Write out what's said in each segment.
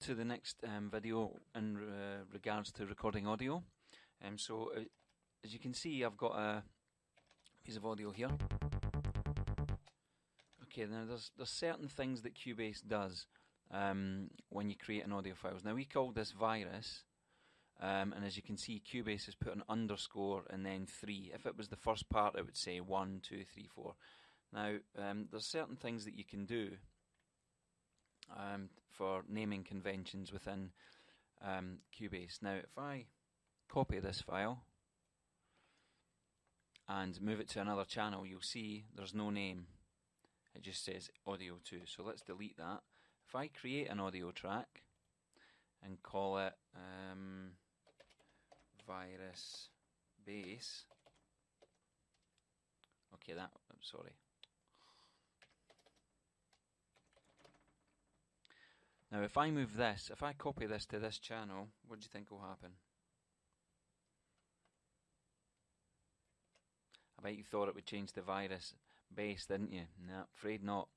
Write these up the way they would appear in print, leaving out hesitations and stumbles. to the next video in regards to recording audio. So as you can see, I've got a piece of audio here. Okay, now there's certain things that Cubase does when you create an audio files. Now we call this virus, and as you can see, Cubase has put an underscore and then 3. If it was the first part, it would say 1, 2, 3, 4. Now there's certain things that you can do for naming conventions within Cubase. Now if I copy this file and move it to another channel, you'll see there's no name. It just says audio 2. So let's delete that. If I create an audio track and call it virus bass, okay, that, I'm sorry. Now if I move this, if I copy this to this channel, what do you think will happen? I bet you thought it would change to virus bass, didn't you? No, afraid not.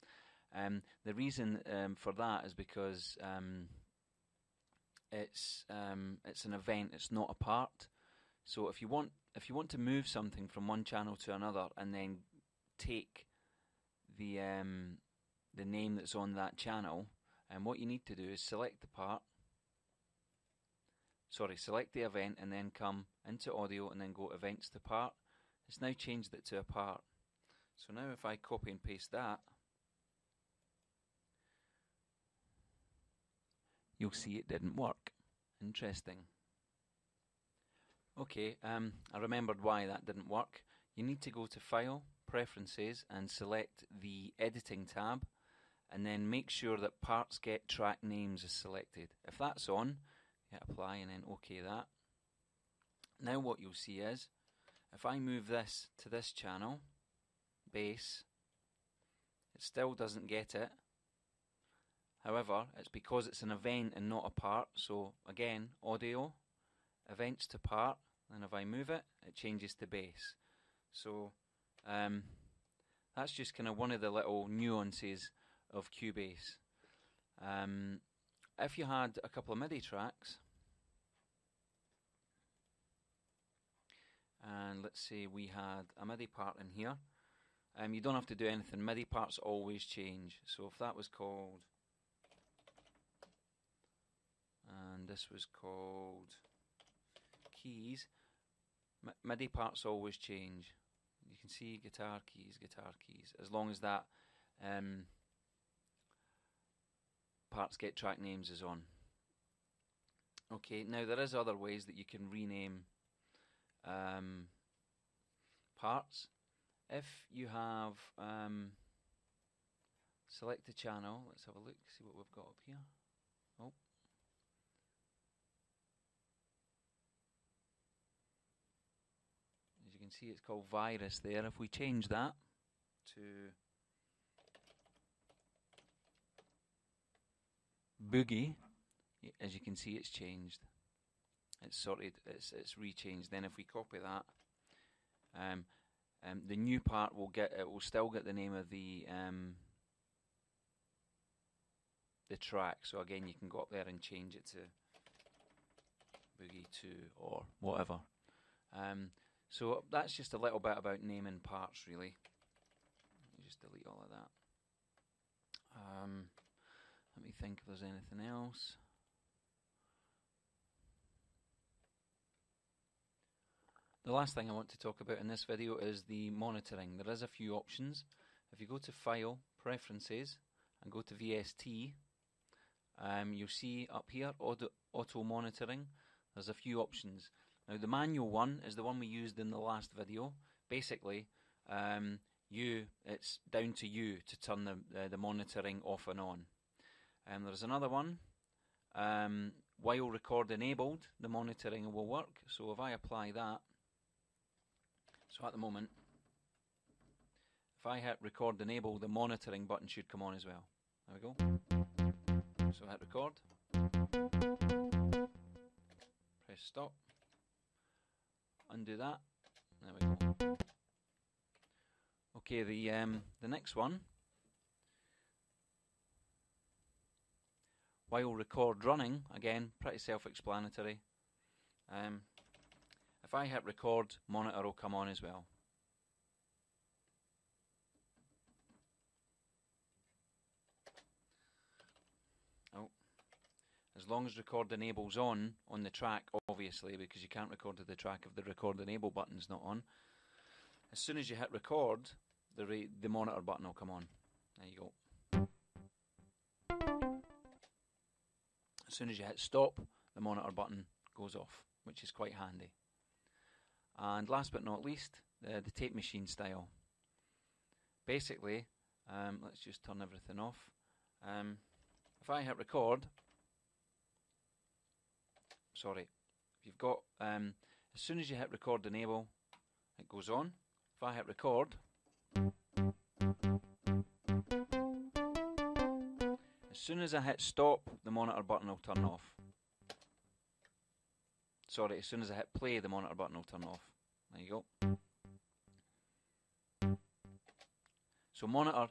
The reason for that is because it's an event. It's not a part. So if you want to move something from one channel to another and then take the name that's on that channel, and what you need to do is select the part. Sorry, select the event and then come into audio and then go events to part. It's now changed it to a part. So now if I copy and paste that, you'll see it didn't work. Interesting. Okay, I remembered why that didn't work. You need to go to File, Preferences, and select the Editing tab, and then make sure that Parts Get Track Names is selected. If that's on, hit Apply and then OK that. Now what you'll see is, if I move this to this channel, bass, it still doesn't get it. However, it's because it's an event and not a part. So again, audio, events to part, and if I move it, it changes to bass. So that's just kind of one of the little nuances of Cubase. If you had a couple of MIDI tracks, and let's say we had a MIDI part in here, you don't have to do anything. MIDI parts always change. So if that was called, and this was called keys, MIDI parts always change. You can see guitar keys, as long as that parts get track names is on. Okay, now there is other ways that you can rename parts. If you have select a channel, let's have a look, see what we've got up here. Oh, as you can see, it's called virus there. If we change that to boogie, as you can see, it's changed. It's sorted. It's rechanged. Then if we copy that, the new part will get, it will still get the name of the track. So again, you can go up there and change it to boogie 2 or whatever. So that's just a little bit about naming parts, really. Let me just delete all of that. Let me think if there's anything else. The last thing I want to talk about in this video is the monitoring. There is a few options. If you go to File, Preferences, and go to VST, you'll see up here, Auto Monitoring. There's a few options. Now the manual one is the one we used in the last video. Basically, it's down to you to turn the monitoring off and on. There's another one. While record enabled, the monitoring will work. So if I apply that, so at the moment, if I hit record enable, the monitoring button should come on as well. There we go. So hit record. Press stop. Undo that. There we go. Okay, the next one. While record running, again, pretty self-explanatory. If I hit record, monitor will come on as well. Oh, as long as record enable's on the track, obviously, because you can't record to the track if the record enable button's not on. As soon as you hit record, the monitor button will come on. There you go. As soon as you hit stop, the monitor button goes off, which is quite handy. And last but not least, the tape machine style. Basically, let's just turn everything off. If I hit record, sorry, you've got as soon as you hit record enable, it goes on. If I hit record, as soon as I hit stop, the monitor button will turn off. Sorry, as soon as I hit play, the monitor button will turn off. There you go. So monitor,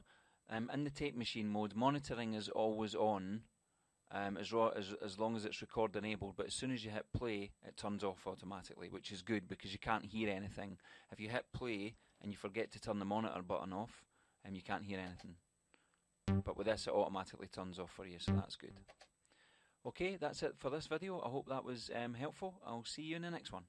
in the tape machine mode, monitoring is always on, as long as it's record enabled, but as soon as you hit play, it turns off automatically, which is good because you can't hear anything. If you hit play and you forget to turn the monitor button off, you can't hear anything. But with this, it automatically turns off for you, so that's good. Okay, that's it for this video. I hope that was helpful. I'll see you in the next one.